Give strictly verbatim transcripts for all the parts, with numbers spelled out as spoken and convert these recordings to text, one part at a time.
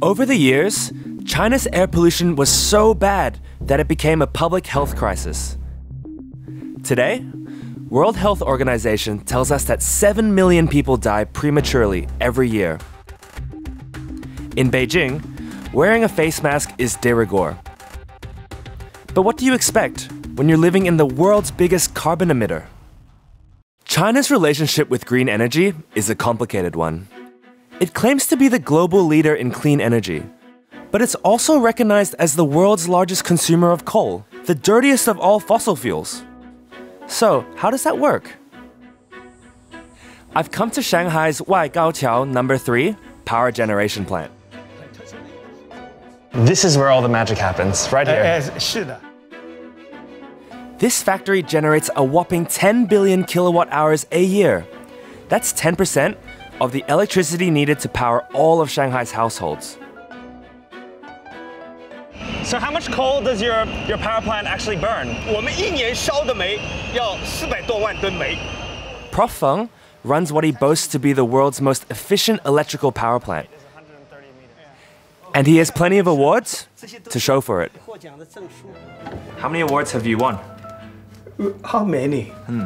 Over the years, China's air pollution was so bad that it became a public health crisis. Today, World Health Organization tells us that seven million people die prematurely every year. In Beijing, wearing a face mask is de rigueur. But what do you expect when you're living in the world's biggest carbon emitter? China's relationship with green energy is a complicated one. It claims to be the global leader in clean energy, but it's also recognized as the world's largest consumer of coal, the dirtiest of all fossil fuels. So, how does that work? I've come to Shanghai's Waigaoqiao number three power generation plant. This is where all the magic happens, right here. This factory generates a whopping ten billion kilowatt hours a year. That's ten percent of the electricity needed to power all of Shanghai's households. So how much coal does your, your power plant actually burn? Professor Feng runs what he boasts to be the world's most efficient electrical power plant. And he has plenty of awards to show for it. How many awards have you won? How many? Hmm.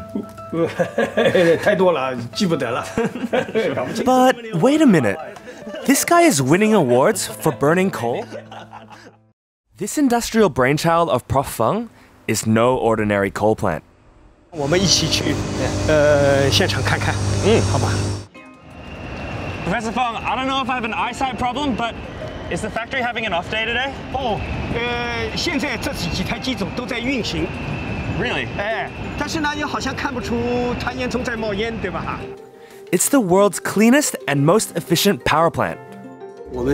But wait a minute, this guy is winning awards for burning coal? This industrial brainchild of Professor Feng is no ordinary coal plant. Professor Feng, I don't know if I have an eyesight problem, but is the factory having an off day today? Oh, uh, Really? It's the world's cleanest and most efficient power plant. Mm.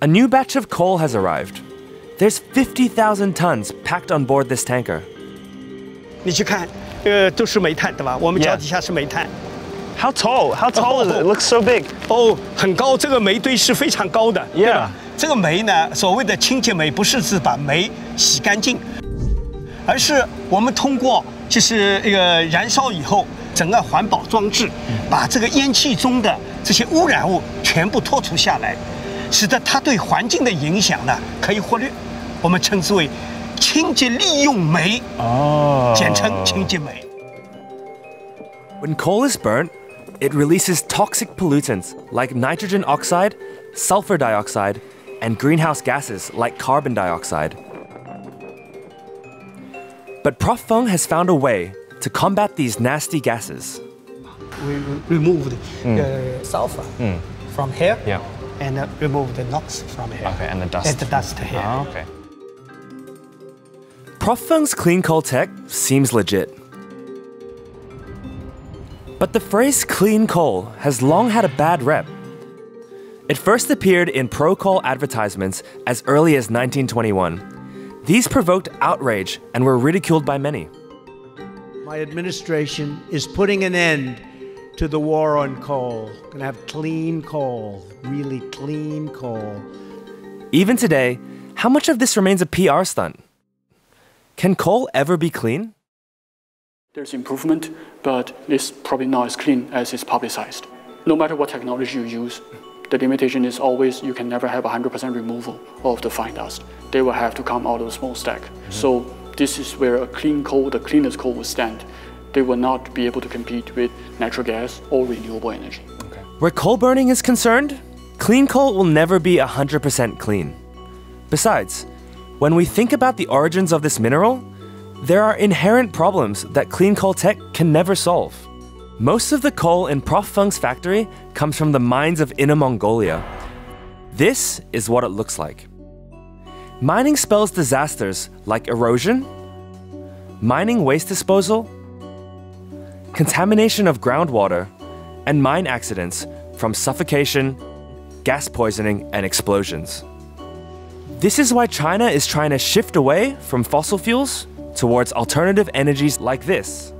A new batch of coal has arrived. There's fifty thousand tons packed on board this tanker. Yeah. How tall? How tall oh, is it? It looks so big. Oh, yeah. 整个环保装置把这个烟气中的这些污染物全部脱除下来，使得它对环境的影响呢可以忽略，我们称之为清洁利用煤，哦，简称清洁煤。When coal is burnt, it releases toxic pollutants like nitrogen oxide, sulfur dioxide, and greenhouse gases like carbon dioxide. But Professor Feng has found a way to combat these nasty gases. We removed mm. the sulfur mm. from here yeah. and uh, removed the NOx from here. Okay, and the dust. And the dust here. Oh, okay. Professor Feng's clean coal tech seems legit. But the phrase clean coal has long had a bad rep. It first appeared in pro-coal advertisements as early as nineteen twenty-one. These provoked outrage and were ridiculed by many. My administration is putting an end to the war on coal. We're going to have clean coal, really clean coal. Even today, how much of this remains a P R stunt? Can coal ever be clean? There's improvement, but it's probably not as clean as it's publicized. No matter what technology you use, the limitation is always you can never have one hundred percent removal of the fine dust. They will have to come out of the smokestack. Mm-hmm. So, this is where a clean coal, the cleanest coal, will stand. They will not be able to compete with natural gas or renewable energy. Okay. Where coal burning is concerned, clean coal will never be one hundred percent clean. Besides, when we think about the origins of this mineral, there are inherent problems that clean coal tech can never solve. Most of the coal in Professor Feng's factory comes from the mines of Inner Mongolia. This is what it looks like. Mining spells disasters like erosion, mining waste disposal, contamination of groundwater, and mine accidents from suffocation, gas poisoning, and explosions. This is why China is trying to shift away from fossil fuels towards alternative energies like this.